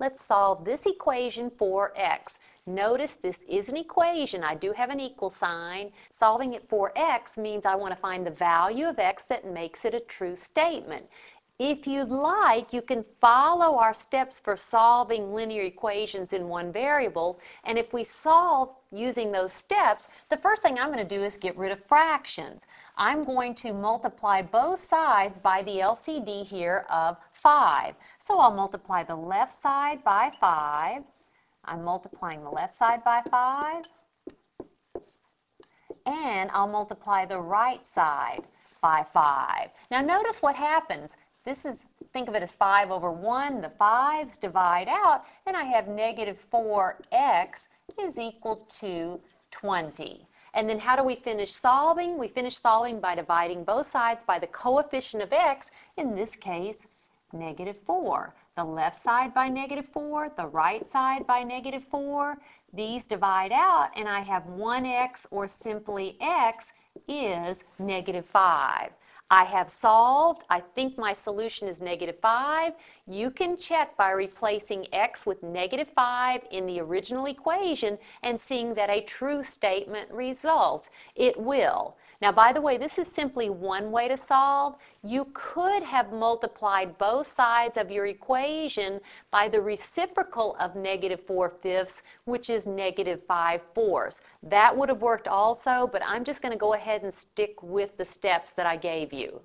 Let's solve this equation for x. Notice this is an equation. I do have an equal sign. Solving it for x means I want to find the value of x that makes it a true statement. If you'd like, you can follow our steps for solving linear equations in one variable. And if we solve using those steps, the first thing I'm going to do is get rid of fractions. I'm going to multiply both sides by the LCD here of 5. So I'll multiply the left side by 5. I'm multiplying the left side by 5. And I'll multiply the right side by 5. Now notice what happens. This is, think of it as 5 over 1. The 5's divide out, and I have negative 4x is equal to 20. And then how do we finish solving? We finish solving by dividing both sides by the coefficient of x, in this case, negative 4. The left side by negative 4, the right side by negative 4. These divide out, and I have 1x, or simply x, is negative 5. I have solved. I think my solution is negative 5. You can check by replacing x with negative 5 in the original equation and seeing that a true statement results. It will. Now, by the way, this is simply one way to solve. You could have multiplied both sides of your equation by the reciprocal of negative 4/5, which is negative 5/4. That would have worked also, but I'm just going to go ahead and stick with the steps that I gave you.